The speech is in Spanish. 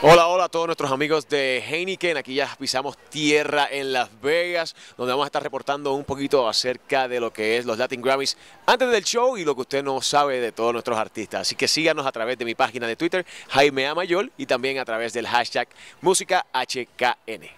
Hola, hola a todos nuestros amigos de Heineken. Aquí ya pisamos tierra en Las Vegas, donde vamos a estar reportando un poquito acerca de lo que es los Latin Grammys antes del show y lo que usted no sabe de todos nuestros artistas. Así que síganos a través de mi página de Twitter, Jaime A. Mayol, y también a través del hashtag MúsicaHKN.